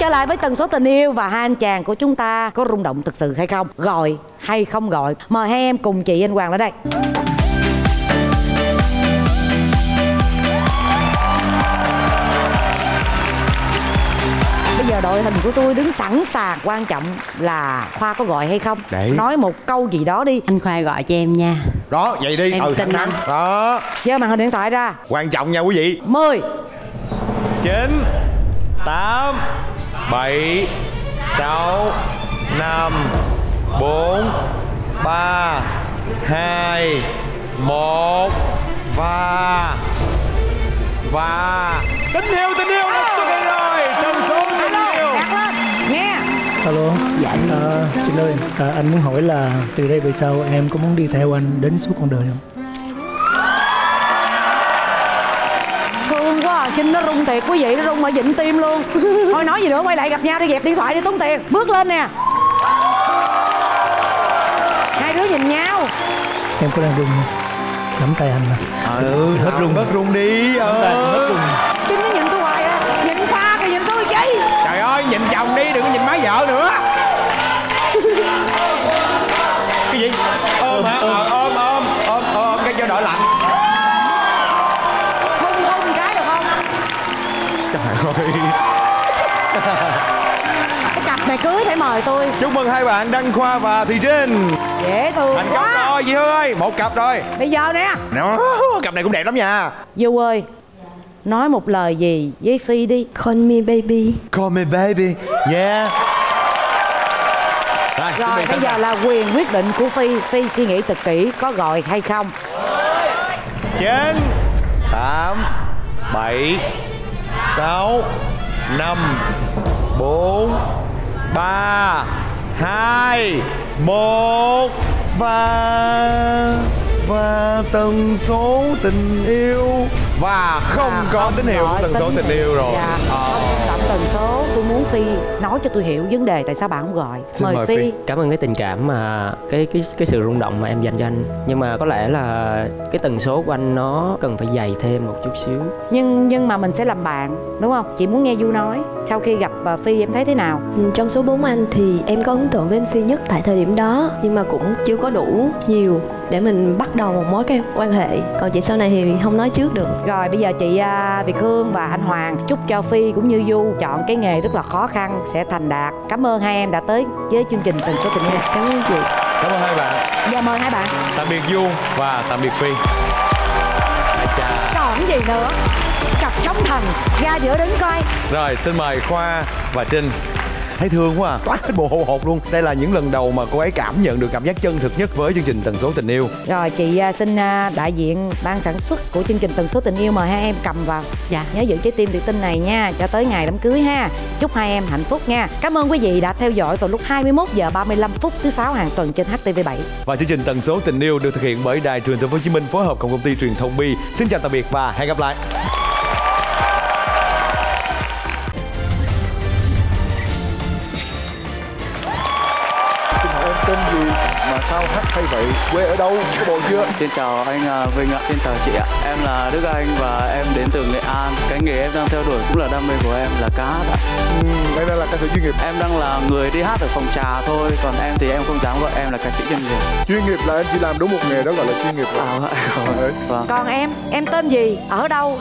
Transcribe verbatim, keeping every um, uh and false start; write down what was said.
trở lại với tần số tình yêu và hai anh chàng của chúng ta có rung động thực sự hay không, gọi hay không gọi. Mời hai em cùng chị Anh Hoàng lên đây. Bây giờ đội hình của tôi đứng sẵn sàng, quan trọng là Khoa có gọi hay không. Đấy. Nói một câu gì đó đi. Anh Khoa gọi cho em nha. Đó, vậy đi. Em ừ, tin anh. Đó. Giơ màn hình điện thoại ra. Quan trọng nha quý vị. mười, chín, tám, bảy, sáu, năm, bốn, ba, hai, một. Và... Và... Tình yêu, tình yêu đã xuất hiện rồi. Tần số tình yêu. Nghe. Alo. Dạ. À, chị ơi, à, anh muốn hỏi là từ đây về sau em có muốn đi theo anh đến suốt con đời không? Chinh nó rung thiệt quý vị, nó rung ở vịnh tim luôn. Thôi nói gì nữa, quay lại gặp nhau đi, dẹp điện thoại đi, tốn tiền. Bước lên nè. Hai đứa nhìn nhau. Em có đang rung nắm tay anh mà. Ừ, hết rung hết rung đi. Ừ. Chinh nó nhìn tôi hoài à. Nhìn Khoa kìa, nhìn tôi chứ. Trời ơi, nhìn chồng đi, đừng có nhìn má vợ nữa. Cái gì? Ôm hả? Ôm ôm ôm ôm ôm cái cho đỡ lạnh. Cái cặp này cưới phải mời tôi. Chúc mừng hai bạn Đăng Khoa và Thùy Trinh. Dễ thương thành công quá rồi chị ơi, một cặp rồi. Bây giờ nè. Nó cặp này cũng đẹp lắm nha. Du ơi, nói một lời gì với Phi đi. Call me baby. Call me baby. Yeah. Rồi, rồi bây giờ sẵn. Là quyền quyết định của Phi. Phi suy nghĩ thật kỹ có gọi hay không. Chín, tám, bảy, sáu, năm, bốn, ba, hai, một. Và... Và tần số tình yêu. Và không à, có không tín hiệu của tần số tình yêu rồi. Dạ, oh. Không tạm tần số, tôi muốn Phi nói cho tôi hiểu vấn đề tại sao bạn không gọi. Mời, mời Phi. Phi. Cảm ơn cái tình cảm mà cái cái cái sự rung động mà em dành cho anh. Nhưng mà có lẽ là cái tần số của anh nó cần phải dày thêm một chút xíu. Nhưng nhưng mà mình sẽ làm bạn, đúng không? Chị muốn nghe Du nói. Sau khi gặp Phi em thấy thế nào? Trong số bốn anh thì em có ấn tượng với anh Phi nhất tại thời điểm đó. Nhưng mà cũng chưa có đủ nhiều để mình bắt đầu một mối cái quan hệ. Còn chị sau này thì không nói trước được. Rồi bây giờ chị uh, Việt Hương và anh Hoàng chúc cho Phi cũng như Du chọn cái nghề rất là khó khăn sẽ thành đạt. Cảm ơn hai em đã tới với chương trình Tần số tình yêu. Cảm ơn chị. Cảm ơn hai bạn. Dạ mời hai bạn. Tạm biệt Du và tạm biệt Phi. Còn gì nữa, cặp sóng thần ra giữa đứng coi. Rồi xin mời Khoa và Trinh. Thấy thương quá à, toát hết bộ hộ hột luôn. Đây là những lần đầu mà cô ấy cảm nhận được cảm giác chân thực nhất với chương trình Tần số tình yêu. Rồi chị xin đại diện ban sản xuất của chương trình Tần số tình yêu mời hai em cầm vào. Dạ. Nhớ giữ trái tim tự tin này nha, cho tới ngày đám cưới ha. Chúc hai em hạnh phúc nha. Cảm ơn quý vị đã theo dõi vào lúc hai mươi mốt giờ ba mươi lăm phút thứ sáu hàng tuần trên H T V bảy. Và chương trình Tần số tình yêu được thực hiện bởi Đài Truyền hình Thành phố Hồ Chí Minh phối hợp cùng công ty truyền thông Bi. Xin chào tạm biệt và hẹn gặp lại. Tên gì mà sao hát hay vậy, quê ở đâu, có bồ chưa? Xin chào anh Vinh ạ, xin chào chị ạ. Em là Đức Anh và em đến từ Nghệ An. Cái nghề em đang theo đuổi cũng là đam mê của em là ca hát ạ. Ừ, đây là ca sĩ chuyên nghiệp. Em đang là người đi hát ở phòng trà thôi, còn em thì em không dám gọi em là ca sĩ chuyên nghiệp. Chuyên nghiệp là em chỉ làm đúng một nghề đó gọi là chuyên nghiệp. À, rồi. Vâng. Còn em, em tên gì, ở đâu?